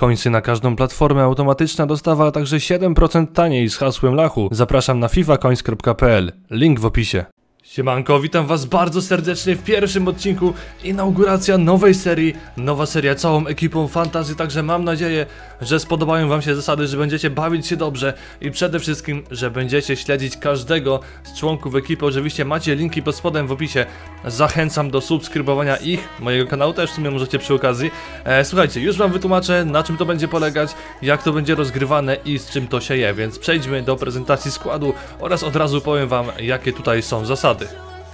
Końcy na każdą platformę, automatyczna dostawa, a także 7% taniej z hasłem lachu. Zapraszam na fifacoins.pl, link w opisie. Siemanko, witam was bardzo serdecznie w pierwszym odcinku, inauguracja nowej serii, nowa seria całą ekipą Fantasy, także mam nadzieję, że spodobają wam się zasady, że będziecie bawić się dobrze i przede wszystkim, że będziecie śledzić każdego z członków ekipy. Oczywiście macie linki pod spodem w opisie, zachęcam do subskrybowania ich, mojego kanału też w sumie możecie przy okazji. Słuchajcie, już wam wytłumaczę, na czym to będzie polegać, jak to będzie rozgrywane i z czym to się je, więc przejdźmy do prezentacji składu oraz od razu powiem wam, jakie tutaj są zasady.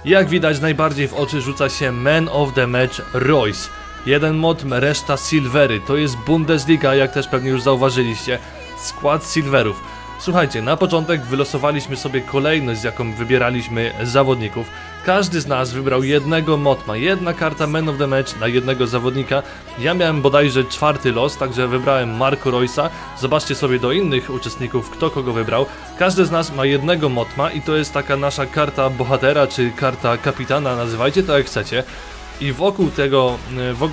Jak widać, najbardziej w oczy rzuca się Man of the Match Royce. Jeden mod, reszta Silvery. To jest Bundesliga, jak też pewnie już zauważyliście. Skład Silverów. Słuchajcie, na początek wylosowaliśmy sobie kolejność, z jaką wybieraliśmy zawodników. Każdy z nas wybrał jednego motma, jedna karta Man of the Match na jednego zawodnika. Ja miałem bodajże czwarty los, także wybrałem Marco Reisa. Zobaczcie sobie do innych uczestników, kto kogo wybrał. Każdy z nas ma jednego motma i to jest taka nasza karta bohatera, czy karta kapitana, nazywajcie to jak chcecie. I wokół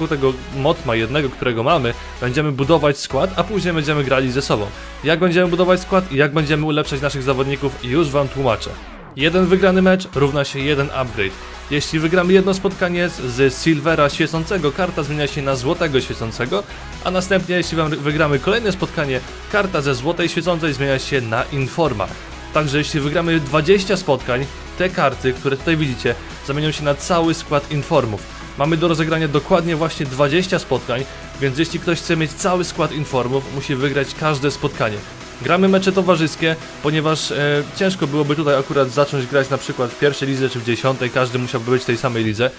tego motma jednego, którego mamy, będziemy budować skład, a później będziemy grali ze sobą. Jak będziemy budować skład i jak będziemy ulepszać naszych zawodników, już wam tłumaczę. Jeden wygrany mecz równa się jeden upgrade. Jeśli wygramy jedno spotkanie z Silvera świecącego, karta zmienia się na złotego świecącego, a następnie jeśli wygramy kolejne spotkanie, karta ze złotej świecącej zmienia się na informa. Także jeśli wygramy 20 spotkań, te karty, które tutaj widzicie, zamienią się na cały skład informów. Mamy do rozegrania dokładnie właśnie 20 spotkań, więc jeśli ktoś chce mieć cały skład informów, musi wygrać każde spotkanie. Gramy mecze towarzyskie, ponieważ ciężko byłoby tutaj akurat zacząć grać na przykład w pierwszej lidze czy w 10, każdy musiałby być w tej samej lidze,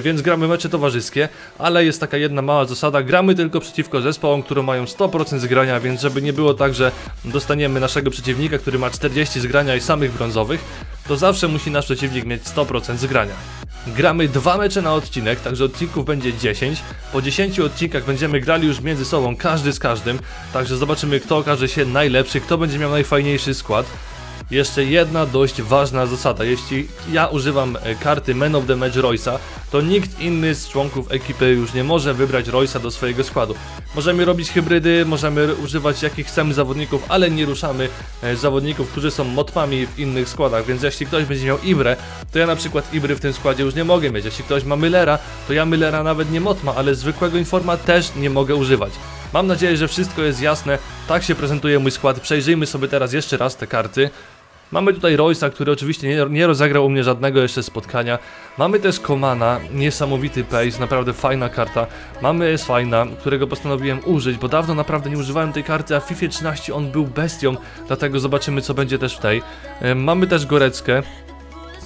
więc gramy mecze towarzyskie, ale jest taka jedna mała zasada, gramy tylko przeciwko zespołom, które mają 100% zgrania, więc żeby nie było tak, że dostaniemy naszego przeciwnika, który ma 40 zgrania i samych brązowych, to zawsze musi nasz przeciwnik mieć 100% zgrania. Gramy 2 mecze na odcinek, także odcinków będzie 10. Po 10 odcinkach będziemy grali już między sobą, każdy z każdym. Także zobaczymy, kto okaże się najlepszy, kto będzie miał najfajniejszy skład. Jeszcze jedna dość ważna zasada. Jeśli ja używam karty Man of the Match Royce'a, to nikt inny z członków ekipy już nie może wybrać Royce'a do swojego składu. Możemy robić hybrydy, możemy używać jakich chcemy zawodników, ale nie ruszamy zawodników, którzy są motmami w innych składach. Więc jeśli ktoś będzie miał Ibrę, to ja na przykład Ibry w tym składzie już nie mogę mieć. Jeśli ktoś ma Müllera, to ja Müllera nawet nie motma, ale zwykłego informa też nie mogę używać. Mam nadzieję, że wszystko jest jasne. Tak się prezentuje mój skład. Przejrzyjmy sobie teraz jeszcze raz te karty. Mamy tutaj Royce'a, który oczywiście nie rozegrał u mnie żadnego jeszcze spotkania. Mamy też Comana, niesamowity pace, naprawdę fajna karta. Mamy Sfina, którego postanowiłem użyć, bo dawno naprawdę nie używałem tej karty, a w FIFA 13 on był bestią, dlatego zobaczymy, co będzie też w tej. Mamy też Goretzkę,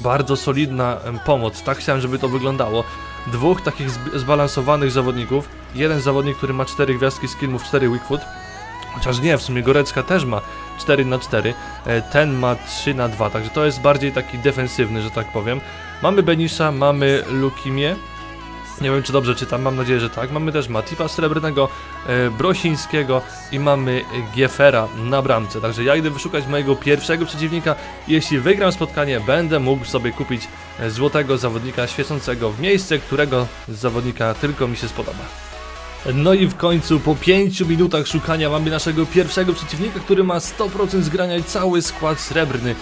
bardzo solidna pomoc, tak chciałem, żeby to wyglądało. Dwóch takich zbalansowanych zawodników, jeden zawodnik, który ma 4 gwiazdki skill move, 4 weak foot. Chociaż nie, w sumie Goretzka też ma 4x4, ten ma 3x2, także to jest bardziej taki defensywny, że tak powiem. Mamy Benisza, mamy Lukimię, nie wiem czy dobrze czytam, mam nadzieję, że tak. Mamy też Matipa srebrnego, Brosińskiego i mamy Giefera na bramce. Także ja idę wyszukać mojego pierwszego przeciwnika. Jeśli wygram spotkanie, będę mógł sobie kupić złotego zawodnika świecącego w miejsce, którego zawodnika tylko mi się spodoba. No i w końcu po 5 minutach szukania mamy naszego pierwszego przeciwnika, który ma 100% zgrania i cały skład srebrny.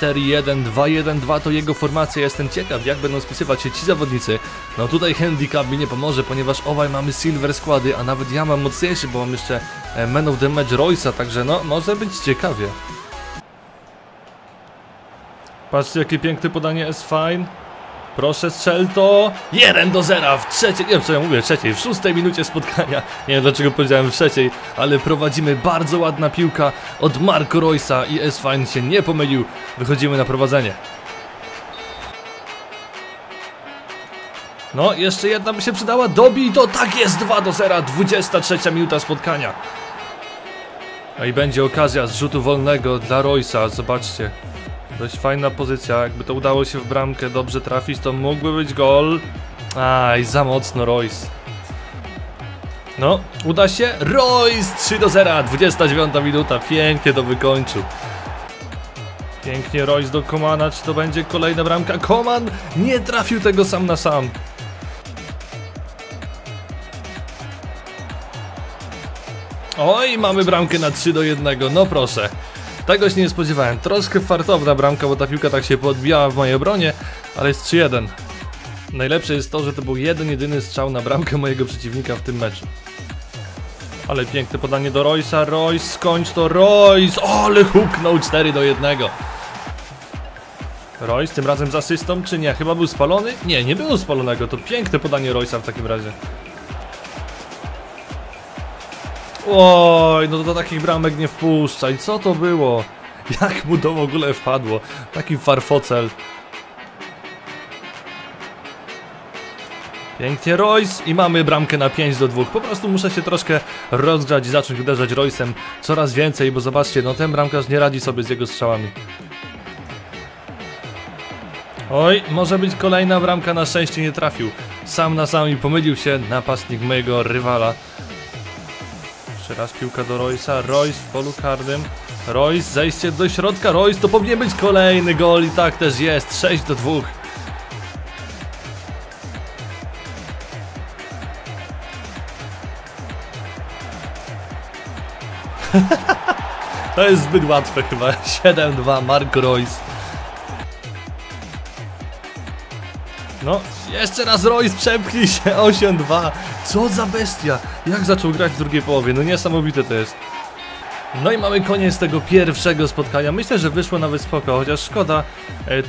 4-1-2-1-2 to jego formacja, jestem ciekaw, jak będą spisywać się ci zawodnicy. No tutaj handicap mi nie pomoże, ponieważ obaj mamy silver składy, a nawet ja mam mocniejszy, bo mam jeszcze Man of the Match Royce'a, także no może być ciekawie. Patrzcie, jakie piękne podanie jest fajne. Proszę, strzel to. 1-0 w trzeciej, nie wiem co ja mówię, w 6 minucie spotkania. Nie wiem dlaczego powiedziałem w 3, ale prowadzimy, bardzo ładna piłka od Marco Reisa i Sfina się nie pomylił. Wychodzimy na prowadzenie. No, jeszcze jedna by się przydała, dobij to, tak jest, 2-0, 23 minuta spotkania. No i będzie okazja z rzutu wolnego dla Royce'a, zobaczcie. Dość fajna pozycja, jakby to udało się w bramkę dobrze trafić, to mógłby być gol. Aj, za mocno Royce. No, uda się, Royce 3-0, 29 minuta, pięknie to wykończył. Pięknie Royce do Comana, czy to będzie kolejna bramka? Coman nie trafił tego sam na sam. Oj, mamy bramkę na 3-1, no proszę. Tego się nie spodziewałem. Troszkę fartowna bramka, bo ta piłka tak się podbijała w mojej obronie, ale jest 3-1. Najlepsze jest to, że to był jeden, jedyny strzał na bramkę mojego przeciwnika w tym meczu. Ale piękne podanie do Royce'a. Royce, skończ to, Royce! O, ale huknął 4-1. Royce tym razem z asystą, czy nie? Chyba był spalony? Nie, nie było spalonego. To piękne podanie Royce'a w takim razie. Oj, no do takich bramek nie wpuszczaj. Co to było? Jak mu to w ogóle wpadło? Taki farfocel. Pięknie Royce i mamy bramkę na 5-2. Po prostu muszę się troszkę rozgrzać i zacząć uderzać Royce'em coraz więcej, bo zobaczcie, no ten bramkarz nie radzi sobie z jego strzałami. Oj, może być kolejna bramka, na szczęście nie trafił. Sam na sam i pomylił się napastnik mojego rywala. Jeszcze raz piłka do Royce'a, Royce w polu karnym. Royce, zejście do środka, Royce, to powinien być kolejny gol i tak też jest, 6-2. To jest zbyt łatwe chyba, 7-2, Marco Reisa. No, jeszcze raz Royce, przepchnij się, 8-2. Co za bestia, jak zaczął grać w drugiej połowie, no niesamowite to jest. No i mamy koniec tego pierwszego spotkania. Myślę, że wyszło nawet spoko, chociaż szkoda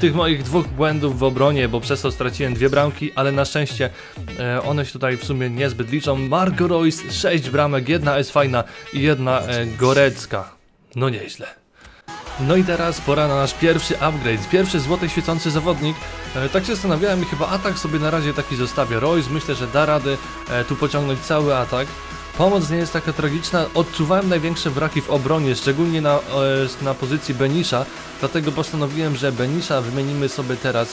tych moich dwóch błędów w obronie, bo przez to straciłem dwie bramki, ale na szczęście one się tutaj w sumie niezbyt liczą. Marco Reisa, 6 bramek, jedna Sfina i jedna Goretzka. No nieźle. No i teraz pora na nasz pierwszy upgrade, pierwszy złoty świecący zawodnik. Tak się zastanawiałem i chyba atak sobie na razie taki zostawię. Royce myślę, że da radę tu pociągnąć cały atak. Pomoc nie jest taka tragiczna, odczuwałem największe braki w obronie, szczególnie na pozycji Benisza, dlatego postanowiłem, że Benisza wymienimy sobie teraz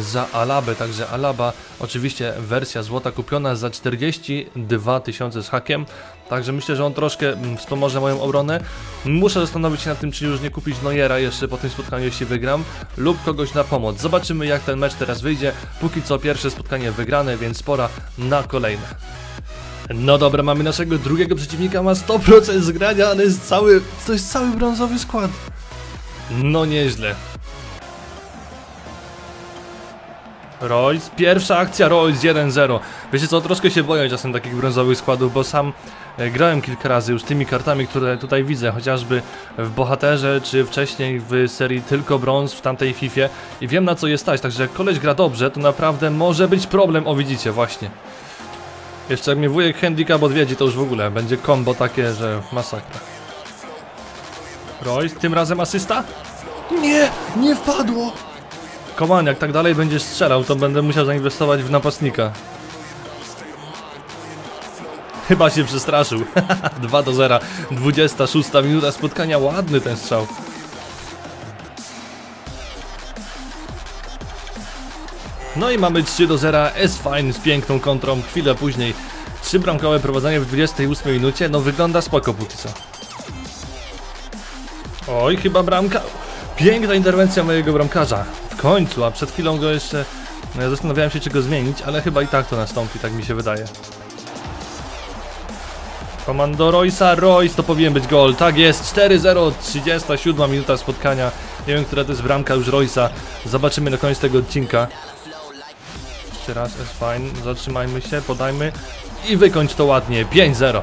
za Alabę, także Alaba, oczywiście wersja złota kupiona za 42 000 z hakiem, także myślę, że on troszkę wspomoże moją obronę. Muszę zastanowić się nad tym, czy już nie kupić Neuera jeszcze po tym spotkaniu, jeśli wygram, lub kogoś na pomoc. Zobaczymy, jak ten mecz teraz wyjdzie, póki co pierwsze spotkanie wygrane, więc pora na kolejne. No dobra, mamy naszego drugiego przeciwnika, ma 100% zgrania, ale jest cały, to jest cały brązowy skład. No nieźle. Royce, pierwsza akcja, Royce 1-0. Wiecie co, troszkę się boję czasem takich brązowych składów, bo sam grałem kilka razy już tymi kartami, które tutaj widzę, chociażby w Bohaterze, czy wcześniej w serii Tylko Brąz w tamtej Fifie i wiem, na co je stać, także jak koleś gra dobrze, to naprawdę może być problem, o widzicie, właśnie. Jeszcze jak mnie wujek handicap odwiedzi, to już w ogóle będzie combo takie, że masakra. Royce, tym razem asysta? Nie, nie wpadło! Coman, jak tak dalej będziesz strzelał, to będę musiał zainwestować w napastnika. Chyba się przestraszył. 2-0, 26 minuta spotkania, ładny ten strzał. No i mamy 3-0, Sfina z piękną kontrą, chwilę później 3-bramkowe prowadzenie w 28 minucie, no wygląda spoko póki co. Oj, chyba bramka, piękna interwencja mojego bramkarza, w końcu, a przed chwilą go jeszcze, no ja zastanawiałem się, czy go zmienić, ale chyba i tak to nastąpi, tak mi się wydaje. Komando Royce'a, Royce, to powinien być gol, tak jest, 4-0, 37 minuta spotkania, nie wiem, która to jest bramka już Royce'a, zobaczymy na koniec tego odcinka. Teraz Sfina, zatrzymajmy się, podajmy i wykończ to ładnie, 5-0.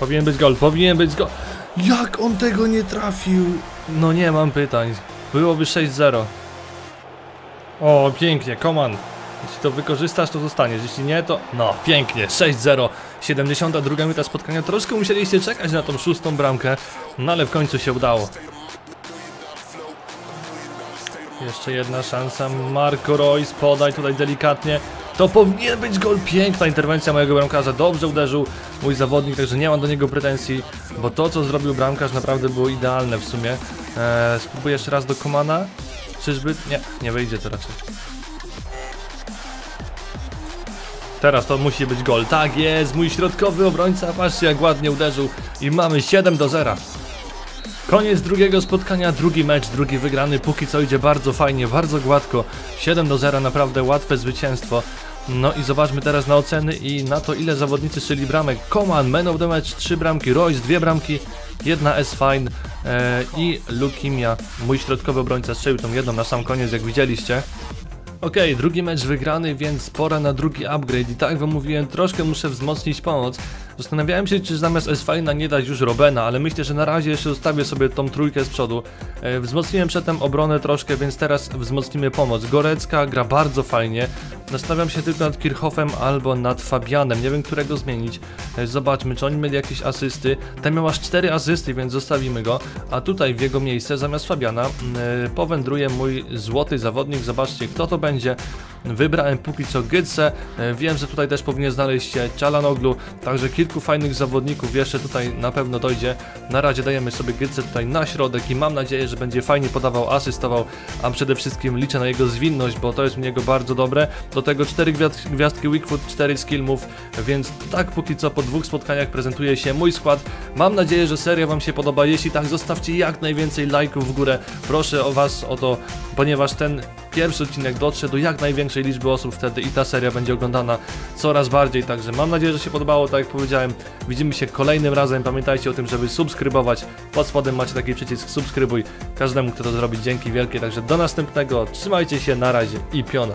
Powinien być gol, powinien być gol. Jak on tego nie trafił? No nie mam pytań, byłoby 6-0. O, pięknie, Coman. Jeśli to wykorzystasz, to zostaniesz, jeśli nie, to... No, pięknie, 6-0, 72 minuta spotkania, troszkę musieliście czekać na tą 6. bramkę, no ale w końcu się udało. Jeszcze jedna szansa, Marco Reisa, podaj tutaj delikatnie. To powinien być gol, piękna interwencja mojego bramkarza, dobrze uderzył mój zawodnik, także nie mam do niego pretensji, bo to, co zrobił bramkarz, naprawdę było idealne w sumie. Spróbuję jeszcze raz do Comana, czyżby... Nie, nie wyjdzie to raczej. Teraz to musi być gol, tak jest, mój środkowy obrońca, patrzcie jak ładnie uderzył i mamy 7-0. Koniec drugiego spotkania, drugi mecz, drugi wygrany, póki co idzie bardzo fajnie, bardzo gładko, 7-0, naprawdę łatwe zwycięstwo, No i zobaczmy teraz na oceny i na to, ile zawodnicy strzeli bramek. Coman, man of the match, 3 bramki, Royce 2 bramki, 1 Sfina i Lukimia, mój środkowy obrońca, strzelił tą jedną na sam koniec, jak widzieliście. Okej, drugi mecz wygrany, więc pora na drugi upgrade i tak wam mówiłem, troszkę muszę wzmocnić pomoc. Zastanawiałem się, czy zamiast Sfina nie dać już Robbena, ale myślę, że na razie jeszcze zostawię sobie tą trójkę z przodu. Wzmocniłem przedtem obronę troszkę, więc teraz wzmocnimy pomoc. Goretzka gra bardzo fajnie. Zastanawiam się tylko nad Kirchhoffem albo nad Fabianem, nie wiem, którego zmienić. Zobaczmy, czy oni mieli jakieś asysty. Ten miał aż 4 asysty, więc zostawimy go. A tutaj w jego miejsce zamiast Fabiana powędruje mój złoty zawodnik. Zobaczcie, kto to będzie. Wybrałem póki co Götze. Wiem, że tutaj też powinien znaleźć się Chalanoglu, także kilku fajnych zawodników jeszcze tutaj na pewno dojdzie. Na razie dajemy sobie Götze tutaj na środek i mam nadzieję, że będzie fajnie podawał, asystował, a przede wszystkim liczę na jego zwinność, bo to jest u niego bardzo dobre. Do tego 4 gwiazdki weak foot, 4 skill move, więc tak póki co po 2 spotkaniach prezentuje się mój skład. Mam nadzieję, że seria wam się podoba, jeśli tak zostawcie jak najwięcej lajków w górę, proszę o was o to, ponieważ ten pierwszy odcinek dotrze do jak największej liczby osób wtedy i ta seria będzie oglądana coraz bardziej, także mam nadzieję, że się podobało, tak jak powiedziałem, widzimy się kolejnym razem, pamiętajcie o tym, żeby subskrybować, pod spodem macie taki przycisk subskrybuj, każdemu kto to zrobi dzięki wielkie, także do następnego, trzymajcie się, na razie i piona.